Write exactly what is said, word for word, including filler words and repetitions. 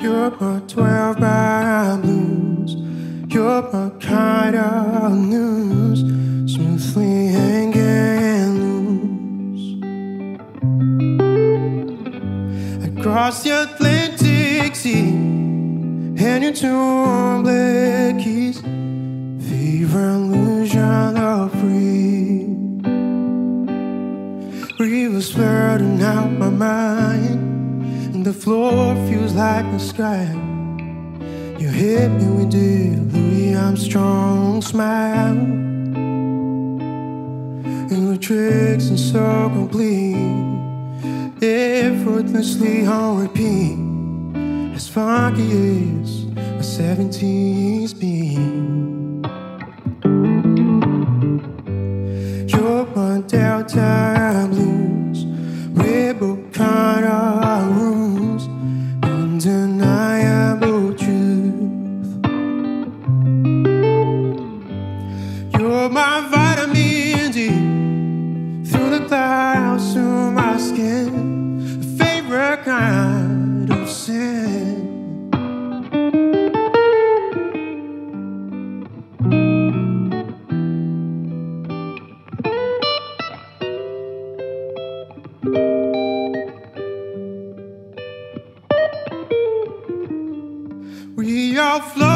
You're my twelve-hour blues. You're my kind of news, smoothly hanging loose across the Atlantic Sea, and your torn black keys, the illusion of free. Rivers flooding out my mind. The floor feels like the sky. You hit me with the Louis Armstrong smile, and your tricks are so complete, effortlessly on repeat, as funky as a seventies beat. You're my Delta blues, rebel kind of room. Undeniable truth. You're my vitamin D, through the clouds to my skin, a favorite kind of sin. We all flow.